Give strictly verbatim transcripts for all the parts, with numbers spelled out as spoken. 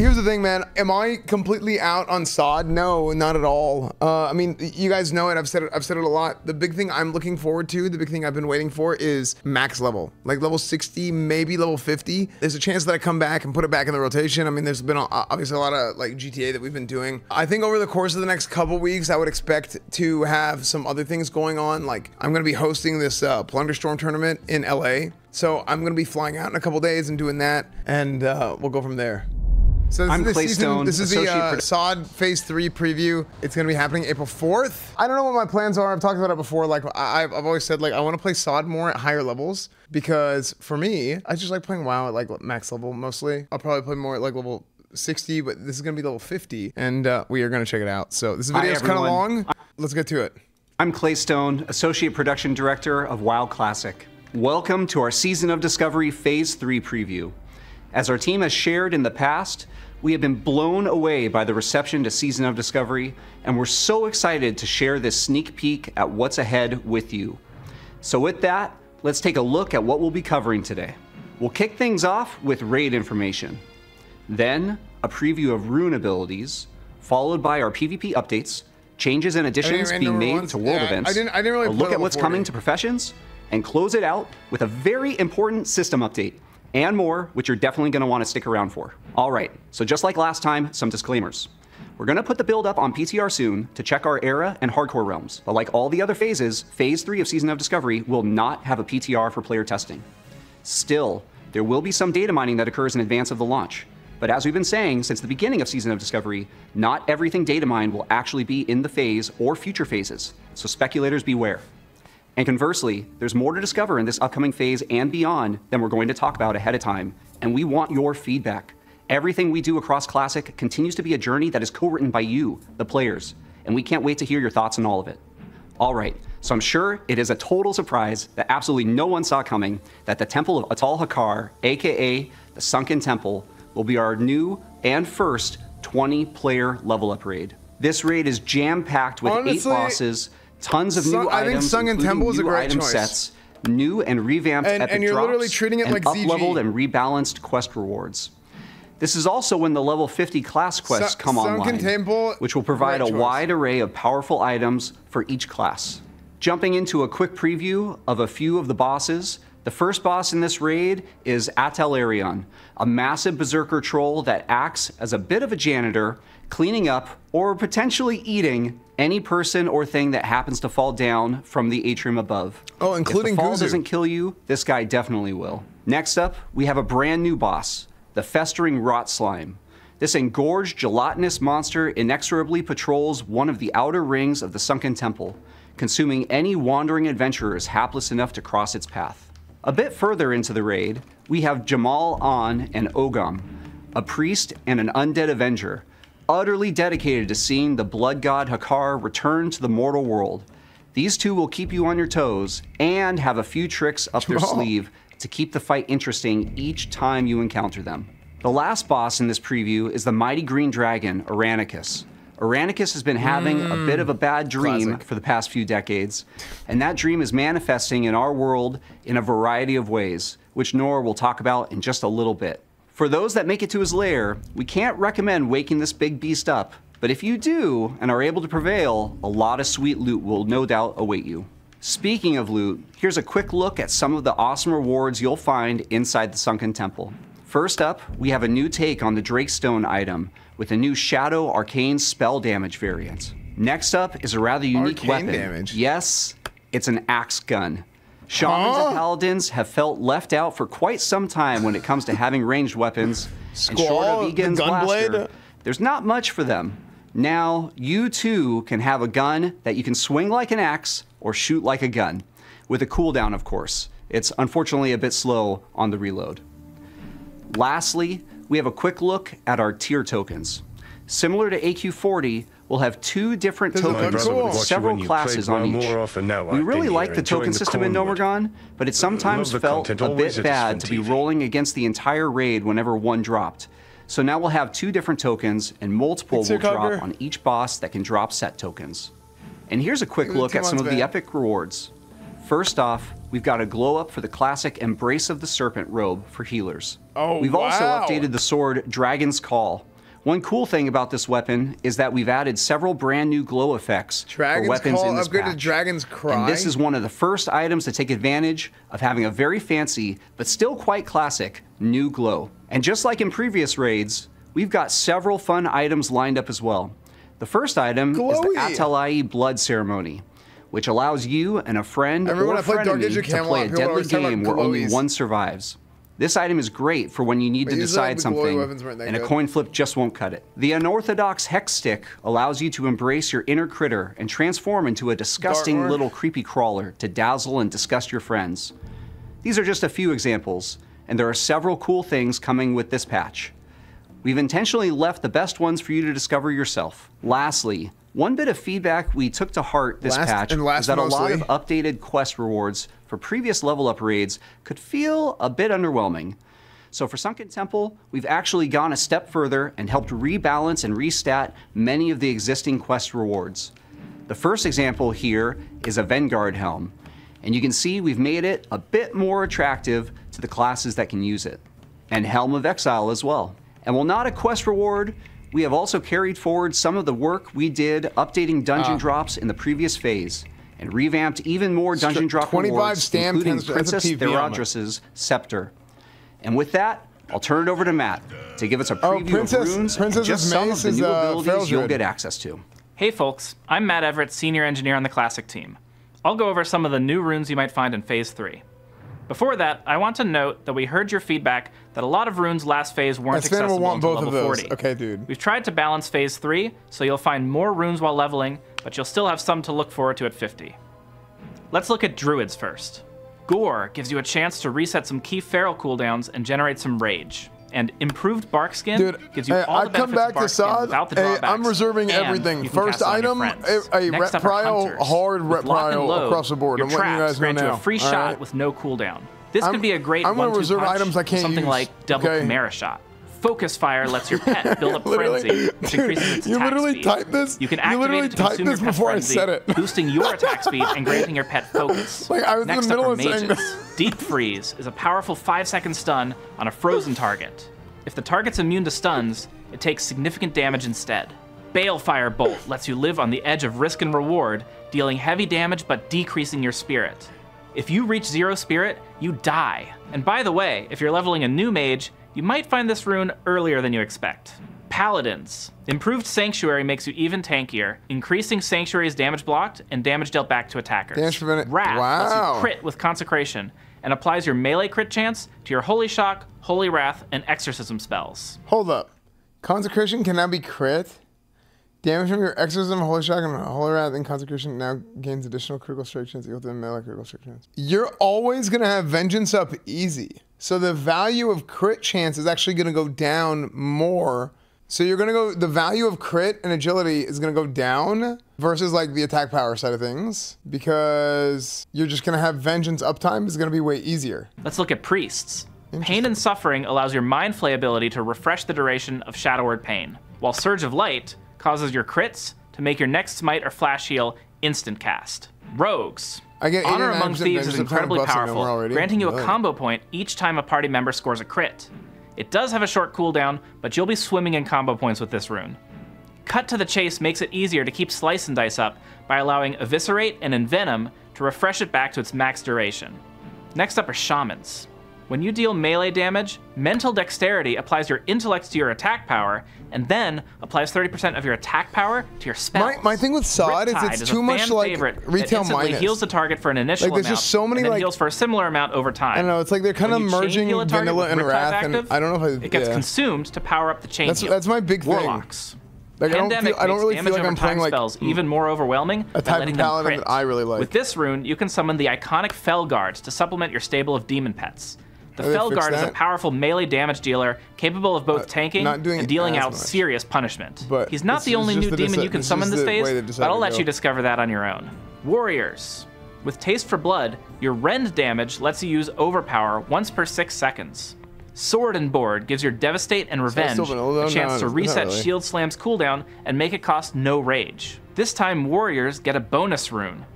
here's the thing, man. Am I completely out on S O D? No, not at all. Uh, I mean, you guys know it. I've said it. I've said it a lot. The big thing I'm looking forward to, the big thing I've been waiting for, is max level, like level sixty, maybe level fifty. There's a chance that I come back and put it back in the rotation. I mean, there's been a, obviously a lot of like G T A that we've been doing. I think over the course of the next couple weeks, I would expect to have some other things going on. Like I'm going to be hosting this uh, Plunderstorm tournament in L A, so I'm going to be flying out in a couple days and doing that, and uh, we'll go from there. So this I'm is Clay season, Stone, this is the uh, S O D Phase three preview. It's going to be happening April fourth. I don't know what my plans are. I've talked about it before. Like I've, I've always said, like I want to play S O D more at higher levels because for me, I just like playing WoW at like max level mostly. I'll probably play more at like level sixty, but this is going to be level fifty, and uh, we are going to check it out. So this video Hi, is kind of long. Let's get to it. I'm Clay Stone, Associate Production Director of WoW Classic. Welcome to our Season of Discovery Phase three preview. As our team has shared in the past, we have been blown away by the reception to Season of Discovery, and we're so excited to share this sneak peek at what's ahead with you. So with that, let's take a look at what we'll be covering today. We'll kick things off with raid information, then a preview of rune abilities, followed by our PvP updates, changes and additions being made ones. to world yeah, events, I didn't, I didn't really a look at what's forty. coming to professions, and close it out with a very important system update, and more, which you're definitely gonna wanna stick around for. All right, so just like last time, some disclaimers. We're gonna put the build up on P T R soon to check our era and hardcore realms, but like all the other phases, phase three of Season of Discovery will not have a P T R for player testing. Still, there will be some data mining that occurs in advance of the launch, but as we've been saying since the beginning of Season of Discovery, not everything data mined will actually be in the phase or future phases, so speculators beware. And conversely, there's more to discover in this upcoming phase and beyond than we're going to talk about ahead of time, and we want your feedback. Everything we do across Classic continues to be a journey that is co-written by you, the players, and we can't wait to hear your thoughts on all of it. All right, so I'm sure it is a total surprise that absolutely no one saw coming that the Temple of Atal'Hakkar, aka the Sunken Temple, will be our new and first twenty player level up raid. This raid is jam-packed with Honestly, eight bosses, tons of Sun, new I items, think Sunken Temple is a great item choice. Sets, new and revamped and, epic and you're drops, literally treating it and like up-leveled and rebalanced quest rewards. This is also when the level fifty class quests Sun, come online, Temple, which will provide a choice. wide array of powerful items for each class. Jumping into a quick preview of a few of the bosses, the first boss in this raid is Atelerion, a massive berserker troll that acts as a bit of a janitor, cleaning up or potentially eating any person or thing that happens to fall down from the atrium above. Oh, including Guzu. If the fall Guzu. doesn't kill you, this guy definitely will. Next up, we have a brand new boss, the Festering Rot Slime. This engorged gelatinous monster inexorably patrols one of the outer rings of the Sunken Temple, consuming any wandering adventurers hapless enough to cross its path. A bit further into the raid, we have Jamal Ahn and Ogam, a priest and an undead avenger, utterly dedicated to seeing the blood god Hakkar return to the mortal world. These two will keep you on your toes and have a few tricks up Jamal. their sleeve to keep the fight interesting each time you encounter them. The last boss in this preview is the mighty green dragon, Aranicus. Aranicus has been having mm, a bit of a bad dream classic. for the past few decades, and that dream is manifesting in our world in a variety of ways, which Nora will talk about in just a little bit. For those that make it to his lair, we can't recommend waking this big beast up, but if you do and are able to prevail, a lot of sweet loot will no doubt await you. Speaking of loot, here's a quick look at some of the awesome rewards you'll find inside the Sunken Temple. First up, we have a new take on the Drake Stone item, with a new Shadow Arcane Spell Damage variant. Next up is a rather unique arcane weapon. Damage. Yes, it's an axe gun. Shamans huh? and paladins have felt left out for quite some time when it comes to having ranged weapons. Squall, and short of Egan's the gunblade. blaster, there's not much for them. Now, you too can have a gun that you can swing like an axe or shoot like a gun, with a cooldown, of course. It's unfortunately a bit slow on the reload. Lastly, we have a quick look at our tier tokens. Similar to A Q forty, we'll have two different this tokens with several classes on each. More often now, we really like the token the system in Nomergon, but it sometimes felt content, a bit bad to be rolling against the entire raid whenever one dropped. So now we'll have two different tokens, and multiple it's will drop cover. on each boss that can drop set tokens. And here's a quick look at some bad. of the epic rewards. First off, we've got a glow up for the classic Embrace of the Serpent robe for healers. Oh, We've wow. also updated the sword Dragon's Call, One cool thing about this weapon is that we've added several brand new glow effects Dragon's for weapons Call in this upgrade patch. To Dragon's Cry. And this is one of the first items to take advantage of having a very fancy, but still quite classic, new glow. And just like in previous raids, we've got several fun items lined up as well. The first item Glowy. is the Atalai Blood Ceremony, which allows you and a friend or a frenemy to play a deadly game where only one survives. This item is great for when you need Wait, to decide something and a coin flip just won't cut it. The unorthodox hex stick allows you to embrace your inner critter and transform into a disgusting little creepy crawler to dazzle and disgust your friends. These are just a few examples, and there are several cool things coming with this patch. We've intentionally left the best ones for you to discover yourself. Lastly, one bit of feedback we took to heart this last, patch and last is that mostly. a lot of updated quest rewards for previous level up raids could feel a bit underwhelming. So for Sunken Temple, we've actually gone a step further and helped rebalance and restat many of the existing quest rewards. The first example here is a Vanguard Helm, and you can see we've made it a bit more attractive to the classes that can use it, and Helm of Exile as well. And while not a quest reward, we have also carried forward some of the work we did updating dungeon uh. drops in the previous phase, and revamped even more dungeon drop rewards, including Princess Theratris' Scepter. And with that, I'll turn it over to Matt to give us a preview oh, Princess, of runes Princess and just some of the new uh, abilities you'll get access to. Hey folks, I'm Matt Everett, Senior Engineer on the Classic team. I'll go over some of the new runes you might find in Phase three. Before that, I want to note that we heard your feedback that a lot of runes last phase weren't accessible until level forty. Okay, dude. We've tried to balance Phase three, so you'll find more runes while leveling, but you'll still have some to look forward to at fifty. Let's look at druids first. Gore gives you a chance to reset some key feral cooldowns and generate some rage. And Improved Bark Skin Dude, gives you hey, all I the come back of to Sod, without the drawbacks. Hey, I'm reserving everything. First item, a, a reprile, hard reprile across the board. Your I'm letting you guys grant know you now. a free all shot right. with no cooldown. This I'm, could be a great I'm one-two reserve punch, items I can't something use. like double okay. Chimera Shot. Focus Fire lets your pet build up Frenzy, which increases its attack speed. You literally typed this? You can activate it to consume your pet Frenzy, boosting your attack speed and granting your pet Focus. Like, I was in the middle of saying this. Deep Freeze is a powerful five second stun on a frozen target. If the target's immune to stuns, it takes significant damage instead. Balefire Bolt lets you live on the edge of risk and reward, dealing heavy damage but decreasing your spirit. If you reach zero spirit, you die. And by the way, if you're leveling a new mage, you might find this rune earlier than you expect. Paladins. Improved Sanctuary makes you even tankier, increasing Sanctuary's damage blocked and damage dealt back to attackers. Wrath wow. lets you crit with Consecration and applies your melee crit chance to your Holy Shock, Holy Wrath, and Exorcism spells. Hold up. Consecration can now be crit? Damage from your Exorcism, Holy Shock, and Holy Wrath and Consecration now gains additional critical strike chance equal to the melee critical strike chance. You're always going to have Vengeance up easy. So the value of crit chance is actually going to go down more. So you're going to go, the value of crit and agility is going to go down versus like the attack power side of things, because you're just going to have vengeance uptime is going to be way easier. Let's look at priests. Pain and Suffering allows your Mind Flay ability to refresh the duration of Shadow Word Pain, while Surge of Light causes your crits to make your next smite or flash heal instant cast. Rogues. Honor Among Thieves is incredibly powerful, granting you a combo point each time a party member scores a crit. It does have a short cooldown, but you'll be swimming in combo points with this rune. Cut to the Chase makes it easier to keep Slice and Dice up by allowing Eviscerate and Envenom to refresh it back to its max duration. Next up are Shamans. When you deal melee damage, Mental Dexterity applies your intellect to your attack power, and then applies thirty percent of your attack power to your spells. My, my thing with Sod is it's is too much like retail minus. It heals the target for an initial like, amount, so many, and then like, heals for a similar amount over time. I don't know, it's like they're kind when of merging Vanilla and Wrath, active, and I don't know if I, it gets yeah. consumed to power up the chain That's, that's my big thing. Warlocks. Like, I don't, feel, I don't really feel like I'm playing like spells mm, even more overwhelming a type of paladin that I really like. With this rune, you can summon the iconic Fel Guard to supplement your stable of demon pets. The oh, Fel Guard is a powerful melee damage dealer capable of both uh, tanking and dealing out much. serious punishment. But He's not the only new the demon you can summon this phase, but I'll let you discover that on your own. Warriors. With Taste for Blood, your Rend damage lets you use Overpower once per six seconds. Sword and Board gives your Devastate and Revenge so a, a chance no, to reset really. Shield Slam's cooldown and make it cost no rage. This time, Warriors get a bonus rune.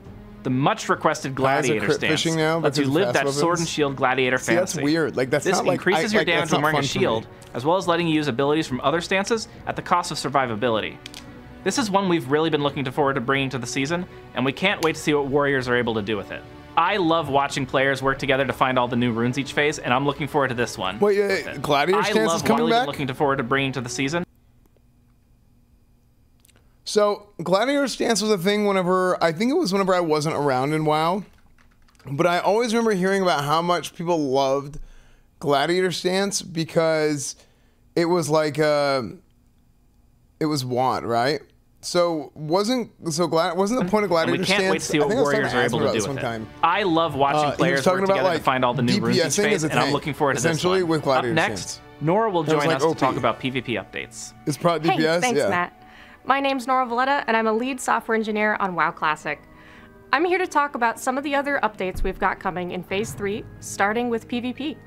the much requested Gladiator Stance. Fishing now lets you live that weapons. Sword and Shield Gladiator See, fantasy. That's weird. Like that's this not increases like, your I, damage like, when wearing a shield, as well as letting you use abilities from other stances at the cost of survivability. This is one we've really been looking forward to bringing to the season, and we can't wait to see what warriors are able to do with it. I love watching players work together to find all the new runes each phase, and I'm looking forward to this one. Wait, uh, Gladiator Stance is coming back? I love really looking forward to bringing to the season. So, Gladiator Stance was a thing whenever, I think it was whenever I wasn't around in WoW, but I always remember hearing about how much people loved Gladiator Stance because it was like, uh, it was want, right? So wasn't so glad wasn't the point of Gladiator Stance? We can't Stance, wait to see what warriors are able to do with it. I love watching uh, players work together like to find all the new runes each phase, and I'm looking forward to this essentially one. With Gladiator Up next, Stance. Nora will join like us O P. To talk about PvP updates. It's probably D P S. Hey, thanks, yeah. Matt. My name's Nora Valletta, and I'm a lead software engineer on WoW Classic. I'm here to talk about some of the other updates we've got coming in Phase three, starting with PvP.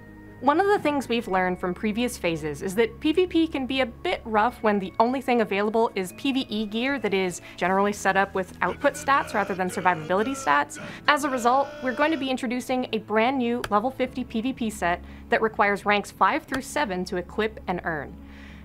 One of the things we've learned from previous phases is that PvP can be a bit rough when the only thing available is PvE gear that is generally set up with output stats rather than survivability stats. As a result, we're going to be introducing a brand new level fifty PvP set that requires ranks five through seven to equip and earn.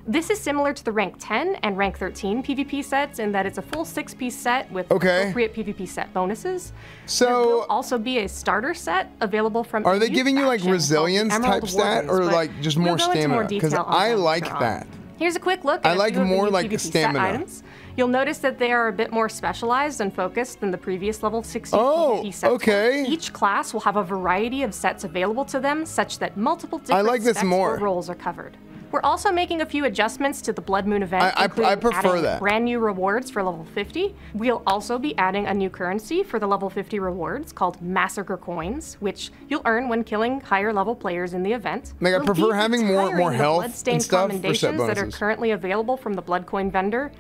This is similar to the rank ten and rank thirteen PvP sets in that it's a full six-piece set with okay. appropriate PvP set bonuses. So there will also be a starter set available from. Are they giving you like resilience type stat or like just more stamina? Because I like that. Here's a quick look at I like more like stamina items. You'll notice that they are a bit more specialized and focused than the previous level sixty oh, PvP sets. Okay. Each class will have a variety of sets available to them, such that multiple different like specs or roles are covered. We're also making a few adjustments to the Blood Moon event, I, including I prefer adding that. brand new rewards for level fifty. We'll also be adding a new currency for the level fifty rewards called Massacre Coins, which you'll earn when killing higher level players in the event. Like, I we'll prefer having more more health and stuff for set bonuses. That are currently available from the Blood Coin vendor.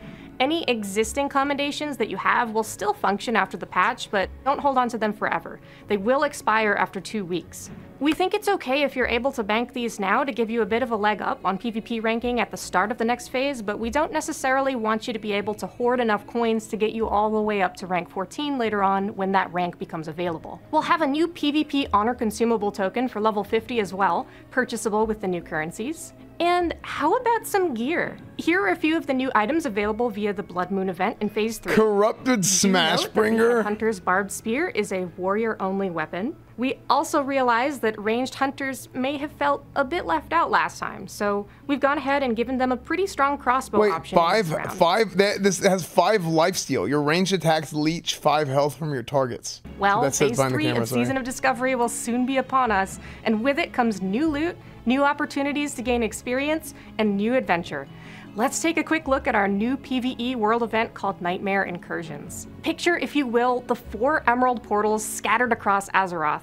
Any existing commendations that you have will still function after the patch, but don't hold on to them forever. They will expire after two weeks. We think it's okay if you're able to bank these now to give you a bit of a leg up on PvP ranking at the start of the next phase, but we don't necessarily want you to be able to hoard enough coins to get you all the way up to rank fourteen later on when that rank becomes available. We'll have a new PvP honor consumable token for level fifty as well, purchasable with the new currencies. And how about some gear? Here are a few of the new items available via the Blood Moon event in Phase three. Corrupted Smashbringer. Hunter's Barbed Spear is a warrior-only weapon. We also realized that ranged hunters may have felt a bit left out last time, so we've gone ahead and given them a pretty strong crossbow Wait, option. Wait, five, five. That, this has five lifesteal. Your ranged attacks leech five health from your targets. Well, so Phase three of Season of Discovery will soon be upon us, and with it comes new loot, new opportunities to gain experience, and new adventure. Let's take a quick look at our new PvE world event called Nightmare Incursions. Picture, if you will, the four Emerald Portals scattered across Azeroth.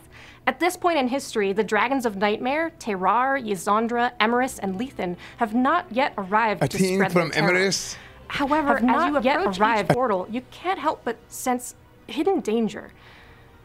At this point in history, the Dragons of Nightmare, Terrar, Yzandra, Emeriss, and Lethen have not yet arrived a to team spread from Emeriss. However, have not as you approach yet arrived. Each portal, you can't help but sense hidden danger.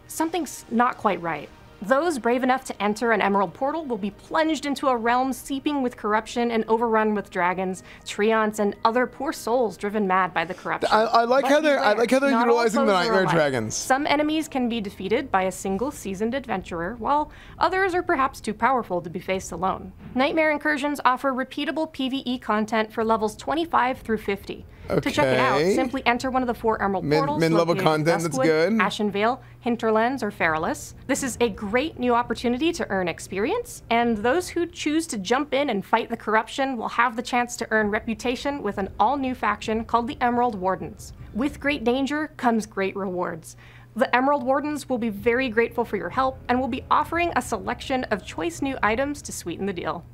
Something's not quite right. Those brave enough to enter an Emerald Portal will be plunged into a realm seeping with corruption and overrun with dragons, treants, and other poor souls driven mad by the corruption. I, I like but how they're I like how they're utilizing the Nightmare Dragons. Some enemies can be defeated by a single seasoned adventurer, while others are perhaps too powerful to be faced alone. Nightmare Incursions offer repeatable PvE content for levels twenty-five through fifty. Okay. To check it out, simply enter one of the four Emerald Min, Portals. Mid-level content that's good. Ashen Vale, Hinterlands, or Feralus. This is a great new opportunity to earn experience, and those who choose to jump in and fight the corruption will have the chance to earn reputation with an all-new faction called the Emerald Wardens. With great danger comes great rewards. The Emerald Wardens will be very grateful for your help and will be offering a selection of choice new items to sweeten the deal.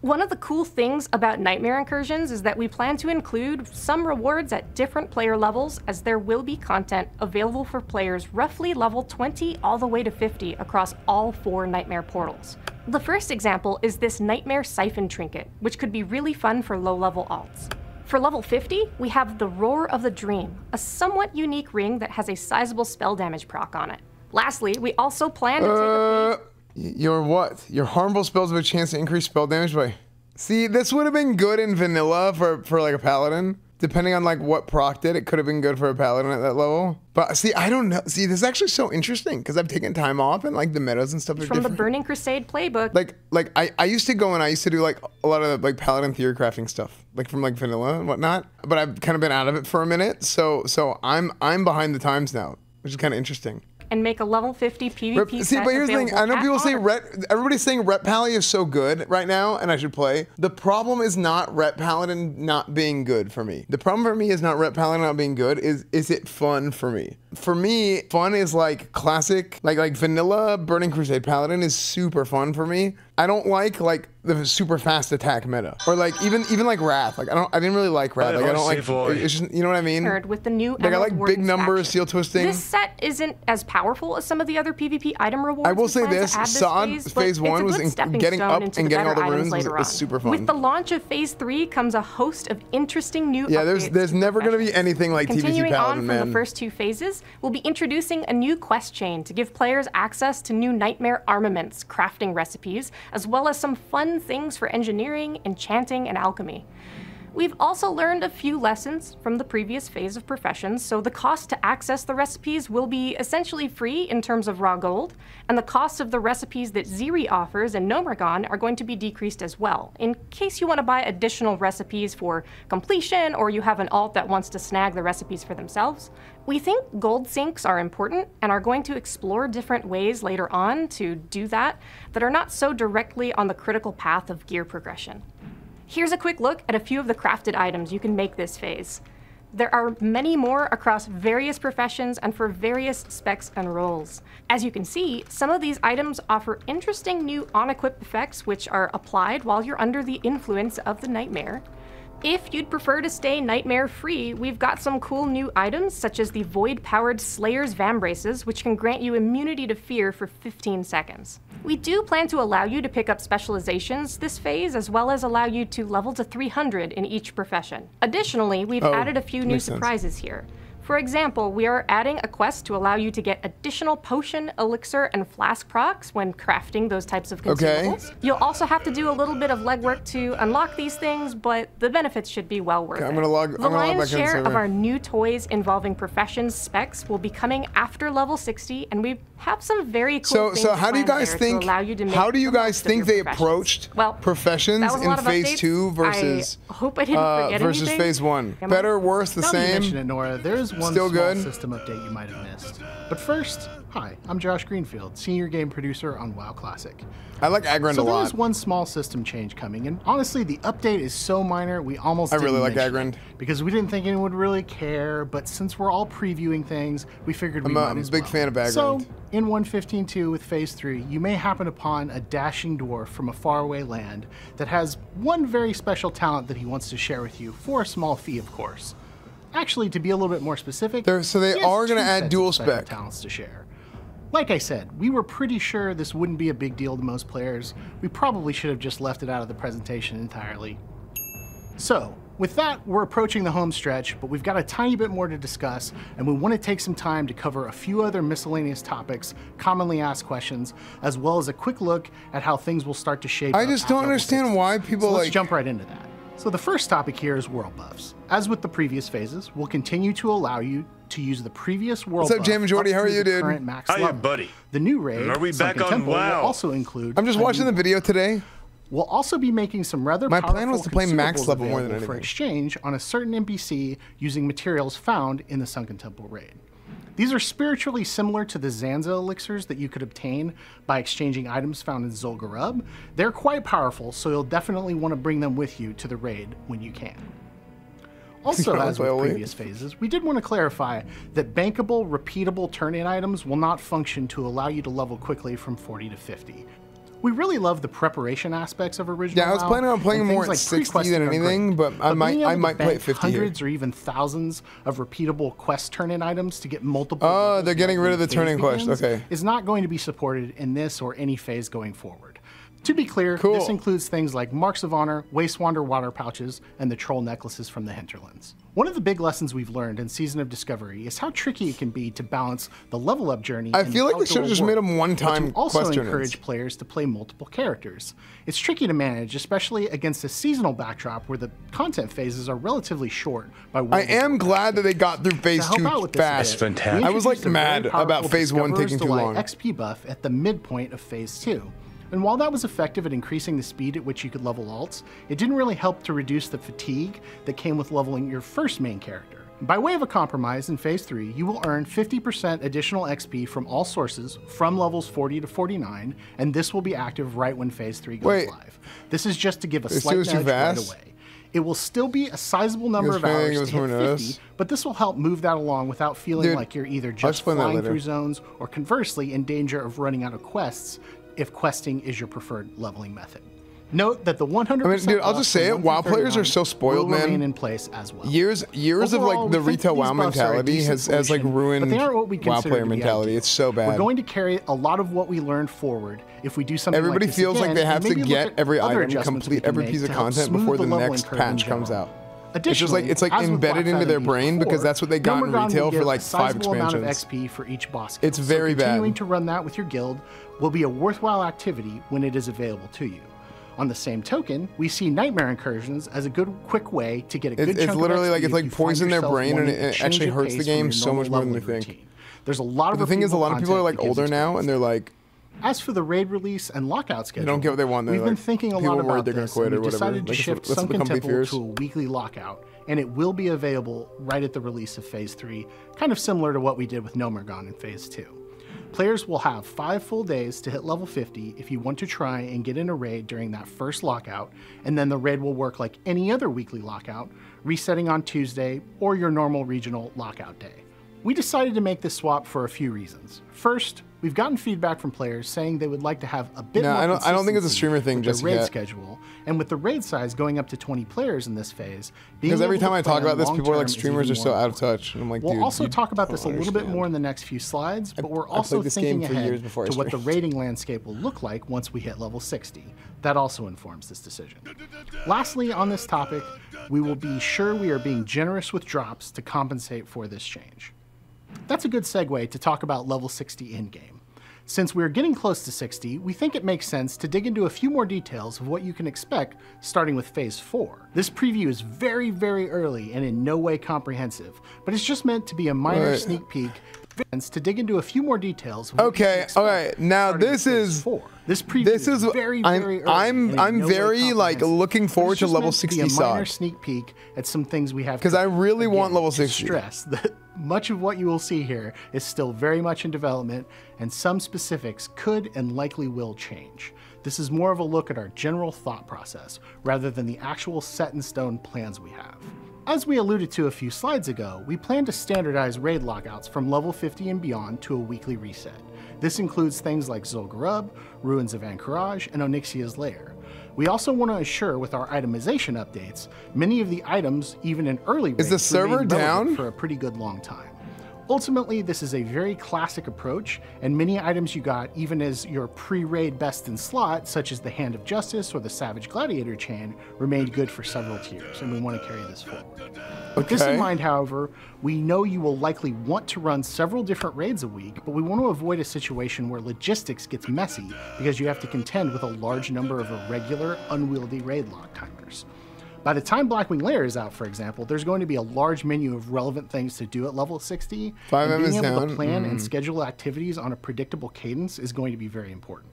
One of the cool things about Nightmare Incursions is that we plan to include some rewards at different player levels, as there will be content available for players roughly level twenty all the way to fifty across all four Nightmare Portals. The first example is this Nightmare Siphon trinket, which could be really fun for low-level alts. For level fifty, we have the Roar of the Dream, a somewhat unique ring that has a sizable spell damage proc on it. Lastly, we also plan to uh... take a Your what? Your harmful spells have a chance to increase spell damage by... See, this would have been good in vanilla for, for like a paladin. depending on like what proc did, it could have been good for a paladin at that level. But see, I don't know. See, this is actually so interesting because I've taken time off and like the metas and stuff are from different. The Burning Crusade playbook. Like, like I, I used to go and I used to do like a lot of like paladin theory crafting stuff, like from like vanilla and whatnot. But I've kind of been out of it for a minute, so so I'm I'm behind the times now, which is kind of interesting. And make a level fifty PvP set. See, but here's the thing. I know people say Ret, everybody's saying Ret Pally is so good right now, and I should play. The problem is not Ret Paladin not being good for me. The problem for me is not Ret Paladin not being good. Is is it fun for me? For me, fun is like classic, like like vanilla Burning Crusade Paladin is super fun for me. I don't like like the super fast attack meta, or like even even like Wrath. Like I don't, I didn't really like Wrath. Like I don't like. It's just, you know what I mean. With the new like I like big numbers, seal twisting. This set isn't as powerful as some of the other PvP item rewards. I will say this: Sa'd phase, phase one was getting up and getting all the runes was, was super fun. With the launch of phase three comes a host of interesting new. Yeah, there's there's never going to be anything like T V P Paladin. Continuing on from man. the first two phases, we'll be introducing a new quest chain to give players access to new Nightmare armaments, crafting recipes, as well as some fun things for engineering, enchanting, and alchemy. We've also learned a few lessons from the previous phase of professions, so the cost to access the recipes will be essentially free in terms of raw gold, and the cost of the recipes that Ziri offers and Nomergon are going to be decreased as well, in case you want to buy additional recipes for completion or you have an alt that wants to snag the recipes for themselves. We think gold sinks are important and are going to explore different ways later on to do that that are not so directly on the critical path of gear progression. Here's a quick look at a few of the crafted items you can make this phase. There are many more across various professions and for various specs and roles. As you can see, some of these items offer interesting new on-equip effects which are applied while you're under the influence of the Nightmare. If you'd prefer to stay Nightmare-free, we've got some cool new items such as the Void-powered Slayer's Vambraces, which can grant you immunity to fear for fifteen seconds. We do plan to allow you to pick up specializations this phase, as well as allow you to level to three hundred in each profession. Additionally, we've oh, added a few new surprises sense. here. For example, we are adding a quest to allow you to get additional potion, elixir, and flask procs when crafting those types of consumables. Okay. You'll also have to do a little bit of legwork to unlock these things, but the benefits should be well worth okay, it. I'm gonna log, the I'm lion's gonna log share of our new toys involving professions specs will be coming after level sixty, and we have some very cool so, things so how do you guys think? You how do you guys think they approached well, professions in phase updates. two versus I hope I didn't uh, versus anything. phase one? Am Better, worse, the same? You mentioned it, Nora. There's One Still small good. system update you might have missed. But first, hi, I'm Josh Greenfield, senior game producer on WoW Classic. I like Agrand so a lot. So there is one small system change coming, and honestly, the update is so minor we almost. I didn't really like Agrand because we didn't think anyone would really care. But since we're all previewing things, we figured we I'm, might I'm as a big well. fan of Agrand. So in one fifteen point two with Phase Three, you may happen upon a dashing dwarf from a faraway land that has one very special talent that he wants to share with you for a small fee, of course. Actually, to be a little bit more specific, there, so they are going to add dual spec talents to share. Like I said, we were pretty sure this wouldn't be a big deal to most players. We probably should have just left it out of the presentation entirely. So, with that, we're approaching the home stretch, but we've got a tiny bit more to discuss, and we want to take some time to cover a few other miscellaneous topics, commonly asked questions, as well as a quick look at how things will start to shape. I just don't understand why people like. Let's jump right into that. So the first topic here is world buffs. As with the previous phases, we'll continue to allow you to use the previous world buff. What's up, Jam and Jordy? How are you, dude? Hiya, buddy. The new raid, are we back on WoW? Will also include. I'm just watching the video today. We'll also be making some rather powerful consumables available. My plan was to play max level more than anything for exchange on a certain N P C using materials found in the Sunken Temple raid. These are spiritually similar to the Zanza elixirs that you could obtain by exchanging items found in Zul'Gurub. They're quite powerful, so you'll definitely want to bring them with you to the raid when you can. Also, as with previous phases, we did want to clarify that bankable, repeatable turn-in items will not function to allow you to level quickly from forty to fifty. We really love the preparation aspects of original. Yeah, I was planning on playing more at like sixty than anything, but I but might I might play at fifty. Hundreds here. or even thousands of repeatable quest turn-in items to get multiple. Oh, they're getting rid of the turn-in quest. Okay, is not going to be supported in this or any phase going forward. To be clear, cool. This includes things like Marks of Honor, Wastewander water pouches, and the troll necklaces from the Hinterlands. One of the big lessons we've learned in Season of Discovery is how tricky it can be to balance the level up journey. I feel like they should have just made them one time. Also questions. Encourage players to play multiple characters. It's tricky to manage, especially against a seasonal backdrop where the content phases are relatively short. By I am glad that they got through phase two fast. That's fantastic. I was like mad about phase one taking too long. X P buff at the midpoint of phase two. And while that was effective at increasing the speed at which you could level alts, it didn't really help to reduce the fatigue that came with leveling your first main character. By way of a compromise, in phase three, you will earn fifty percent additional X P from all sources from levels forty to forty-nine, and this will be active right when phase three goes Wait, live. This is just to give a slight nudge right away. It will still be a sizable number of hours to hit fifty, but this will help move that along without feeling Dude, like you're either just flying through zones or conversely in danger of running out of quests if questing is your preferred leveling method. Note that the one hundred percent I mean, dude, I'll just say it, WoW players are so spoiled, man. In place as well. Years years Overall, of like the retail WoW mentality has, solution, has like ruined WoW player mentality. It's so bad. We're going to carry a lot of what we learned forward if we do something like this again. Everybody feels like they have to get every item, complete every piece of content before the next patch comes out. It's just like it's like embedded into their brain because that's what they got in retail for like five expansions. Amount of X P for each boss. It's very bad. Continuing to run that with your guild will be a worthwhile activity when it is available to you. On the same token, we see Nightmare Incursions as a good, quick way to get a good. It's, chunk it's literally of like it's like poison their brain, and it, it actually hurts the game so much more than they think. There's a lot of the thing is a lot of people are like older now, and they're like. As for the raid release and lockout schedule, they don't get what they want. We've like, been thinking a lot about this, and we decided to like, shift Sunken Temple fears. to a weekly lockout, and it will be available right at the release of Phase Three, kind of similar to what we did with Nomergon in Phase Two. Players will have five full days to hit level fifty if you want to try and get in a raid during that first lockout, and then the raid will work like any other weekly lockout, resetting on Tuesday or your normal regional lockout day. We decided to make this swap for a few reasons. First, we've gotten feedback from players saying they would like to have a bit no, more I don't, I don't think it's a streamer thing just raid yet. Schedule, and with the raid size going up to twenty players in this phase, because every time I talk about this, people are like, streamers are so out of touch. And I'm like, we'll dude, also talk about this a little understand. bit more in the next few slides, but we're I, also I thinking ahead to what the raiding landscape will look like once we hit level sixty. That also informs this decision. Lastly, on this topic, we will be sure we are being generous with drops to compensate for this change. That's a good segue to talk about level sixty in-game. Since we're getting close to sixty, we think it makes sense to dig into a few more details of what you can expect starting with phase four. This preview is very, very early and in no way comprehensive, but it's just meant to be a minor right. sneak peek to dig into a few more details. Of what okay, all right. Now this is four. This preview this is, is very, I'm, very early. I'm, I'm no very like looking forward to level sixty. It's just meant to be a minor sneak peek at some things we have because I really again, want level sixty. Stress that much of what you will see here is still very much in development, and some specifics could and likely will change. This is more of a look at our general thought process rather than the actual set in stone plans we have. As we alluded to a few slides ago, we plan to standardize raid lockouts from level fifty and beyond to a weekly reset. This includes things like Zul'Gurub, Ruins of Anchorage, and Onyxia's Lair. We also want to assure with our itemization updates, many of the items, even in early raids, Is the server down? for a pretty good long time. Ultimately, this is a very classic approach, and many items you got even as your pre-raid best in slot, such as the Hand of Justice or the Savage Gladiator chain, remained good for several tiers, and we want to carry this forward. Okay. With this in mind, however, we know you will likely want to run several different raids a week, but we want to avoid a situation where logistics gets messy because you have to contend with a large number of irregular, unwieldy raid lock timers. By the time Blackwing Lair is out, for example, there's going to be a large menu of relevant things to do at level sixty. Five and being able down. to plan mm. and schedule activities on a predictable cadence is going to be very important.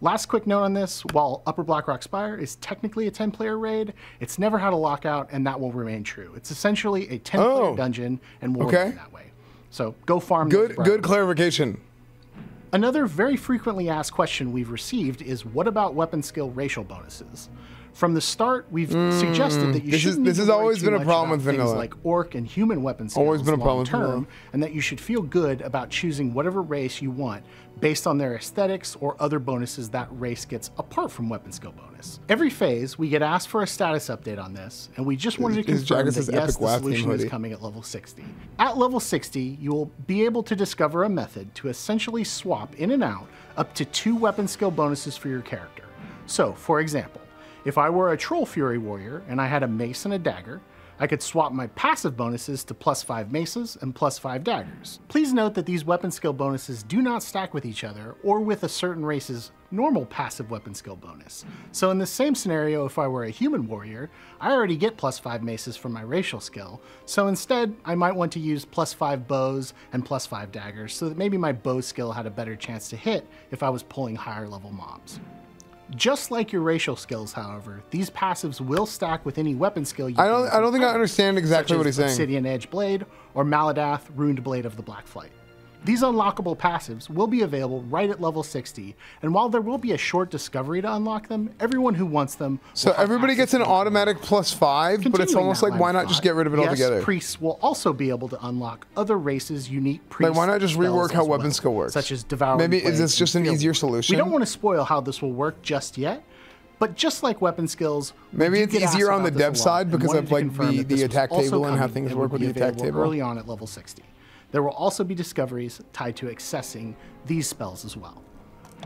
Last quick note on this, while Upper Blackrock Spire is technically a ten player raid, it's never had a lockout, and that will remain true. It's essentially a ten player oh. dungeon, and we'll okay. run that way. So go farm. Good, good clarification. Another very frequently asked question we've received is, what about weapon skill racial bonuses? From the start, we've mm, suggested that you this shouldn't. Is, this has always been a problem with vanilla. Things like orc and human weapons. Always been a problem term, and that you should feel good about choosing whatever race you want based on their aesthetics or other bonuses that race gets apart from weapon skill bonus. Every phase, we get asked for a status update on this, and we just wanted to confirm that yes, the solution is coming at level sixty. At level sixty, you will be able to discover a method to essentially swap in and out up to two weapon skill bonuses for your character. So, for example, if I were a Troll Fury warrior and I had a mace and a dagger, I could swap my passive bonuses to plus five maces and plus five daggers. Please note that these weapon skill bonuses do not stack with each other or with a certain race's normal passive weapon skill bonus. So in the same scenario, if I were a human warrior, I already get plus five maces from my racial skill. So instead, I might want to use plus five bows and plus five daggers so that maybe my bow skill had a better chance to hit if I was pulling higher level mobs. Just like your racial skills, however, these passives will stack with any weapon skill you I don't, I don't think I understand exactly what he's saying. Obsidian Edge Blade or Maladath, Ruined Blade of the Black Flight. These unlockable passives will be available right at level sixty, and while there will be a short discovery to unlock them, everyone who wants them will So everybody gets an automatic plus five, but it's almost like, why not just get rid of it yes, altogether? Priests will also be able to unlock other races' unique priests. Like, why not just rework how weapon well, skill works? Such as devouring. Maybe is this just an easier solution? We don't want to spoil how this will work just yet, but just like weapon skills, maybe it's easier on the dev side because of like the, the attack table and how things work with the attack table early on at level sixty. There will also be discoveries tied to accessing these spells as well.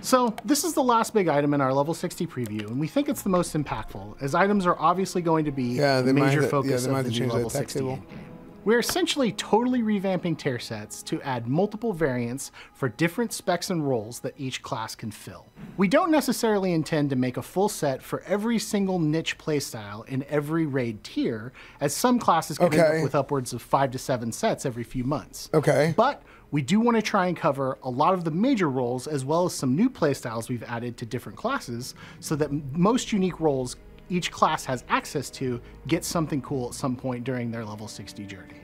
So this is the last big item in our level sixty preview, and we think it's the most impactful, as items are obviously going to be yeah, the major to, focus yeah, of the new level sixty endgame. We're essentially totally revamping tier sets to add multiple variants for different specs and roles that each class can fill. We don't necessarily intend to make a full set for every single niche playstyle in every raid tier, as some classes can okay. end up with upwards of five to seven sets every few months. Okay. But we do want to try and cover a lot of the major roles as well as some new playstyles we've added to different classes so that most unique roles each class has access to get something cool at some point during their level sixty journey.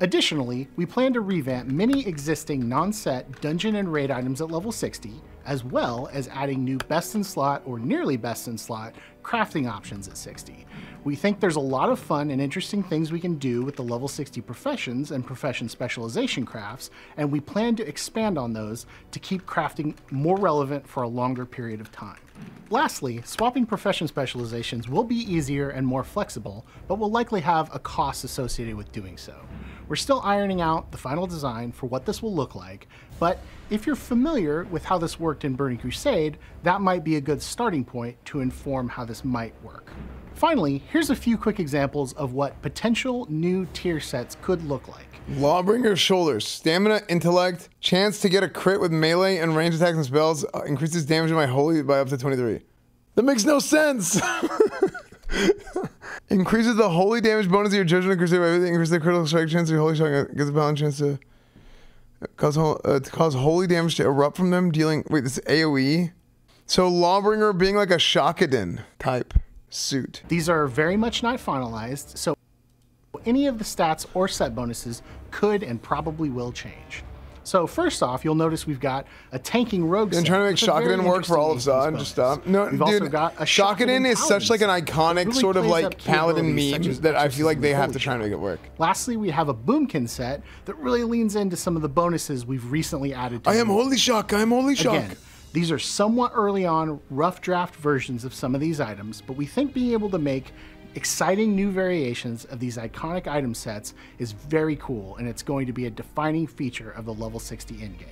Additionally, we plan to revamp many existing non-set dungeon and raid items at level sixty, as well as adding new best in slot or nearly best in slot crafting options at sixty. We think there's a lot of fun and interesting things we can do with the level sixty professions and profession specialization crafts, and we plan to expand on those to keep crafting more relevant for a longer period of time. Lastly, swapping profession specializations will be easier and more flexible, but will likely have a cost associated with doing so. We're still ironing out the final design for what this will look like, but if you're familiar with how this worked in Burning Crusade, that might be a good starting point to inform how this might work. Finally, here's a few quick examples of what potential new tier sets could look like. Lawbringer's Shoulders, Stamina, Intellect, chance to get a crit with melee and range attacks and spells, uh, increases damage in my holy by up to twenty-three. That makes no sense! Increases the holy damage bonus of your judgment and crusade by everything, increases the critical strike chance of your holy strike, gives a balance chance to cause, uh, to cause holy damage to erupt from them, dealing, wait, this is AoE? So Lawbringer being like a Shockadin type suit. These are very much not finalized, so any of the stats or set bonuses could and probably will change. So first off, you'll notice we've got a tanking rogue. And trying to make Shockadin work for all of Zod. Just stop. No, we've dude, also got a Shockadin is such like an iconic really sort of like paladin meme that I feel like they have to try and make it work. Lastly, we have a Boomkin set that really leans into some of the bonuses we've recently added to. I am Holy Shock. I am Holy Shock. Again, these are somewhat early on rough draft versions of some of these items, but we think being able to make exciting new variations of these iconic item sets is very cool, and it's going to be a defining feature of the level sixty endgame.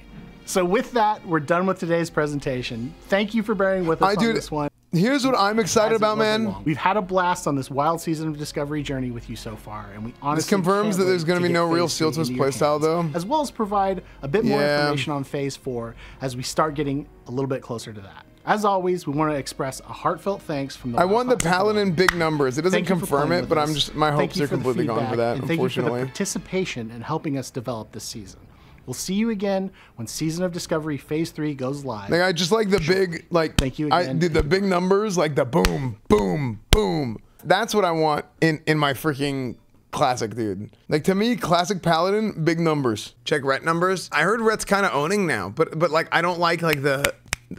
So with that, we're done with today's presentation. Thank you for bearing with us I on do this one. Here's what I'm excited about, man. Long. We've had a blast on this wild Season of Discovery journey with you so far, and we honestly This confirms that there's going to be no real seal to his playstyle, though. As well as provide a bit more yeah. information on Phase four as we start getting a little bit closer to that. As always, we want to express a heartfelt thanks from the I won the Paladin big numbers. It doesn't confirm it, but I'm just my hopes are completely gone for that, unfortunately. Thank you for the participation in helping us develop this season. We'll see you again when Season of Discovery Phase three goes live. Like I just like the big like Thank you again. I did the big numbers, like the boom, boom, boom. That's what I want in in my freaking classic, dude. Like, to me, classic Paladin, big numbers. Check Rhett numbers. I heard Rhett's kind of owning now, but but like I don't like like the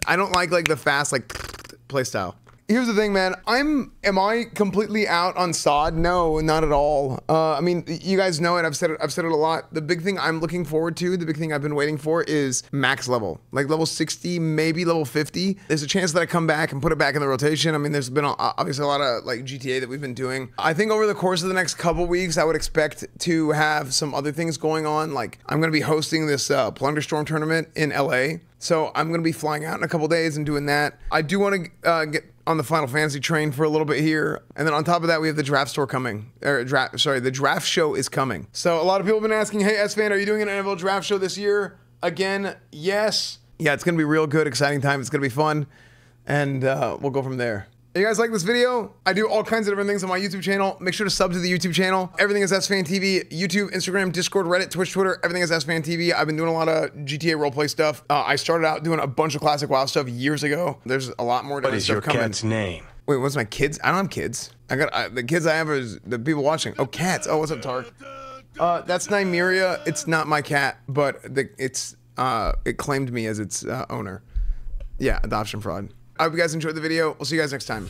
I don't like like the fast like playstyle. Here's the thing, man. I'm am I completely out on S O D? No, not at all. Uh, I mean, you guys know it. I've said it. I've said it a lot. The big thing I'm looking forward to, the big thing I've been waiting for, is max level, like level sixty, maybe level fifty. There's a chance that I come back and put it back in the rotation. I mean, there's been obviously a lot of like G T A that we've been doing. I think over the course of the next couple weeks, I would expect to have some other things going on. Like I'm gonna be hosting this uh, Plunderstorm tournament in L A. So I'm gonna be flying out in a couple days and doing that. I do want to uh, get on the Final Fantasy train for a little bit here. And then on top of that, we have the draft store coming, or draft, sorry, the draft show is coming. So a lot of people have been asking, hey, EsfandTV, are you doing an N F L draft show this year? Again, yes. Yeah, it's gonna be real good, exciting time. It's gonna be fun. And uh, we'll go from there. If you guys like this video, I do all kinds of different things on my YouTube channel. Make sure to sub to the YouTube channel. Everything is EsfandTV, YouTube, Instagram, Discord, Reddit, Twitch, Twitter. Everything is EsfandTV. I've been doing a lot of G T A roleplay stuff. Uh, I started out doing a bunch of classic WoW stuff years ago. There's a lot more different What is stuff your coming. Cat's name? Wait, what's my kids? I don't have kids. I got I, the kids I have is the people watching. Oh, cats. Oh, what's up, Tark? Uh, that's Nymeria. It's not my cat, but the, it's uh, it claimed me as its uh, owner. Yeah, adoption fraud. I hope you guys enjoyed the video. We'll see you guys next time.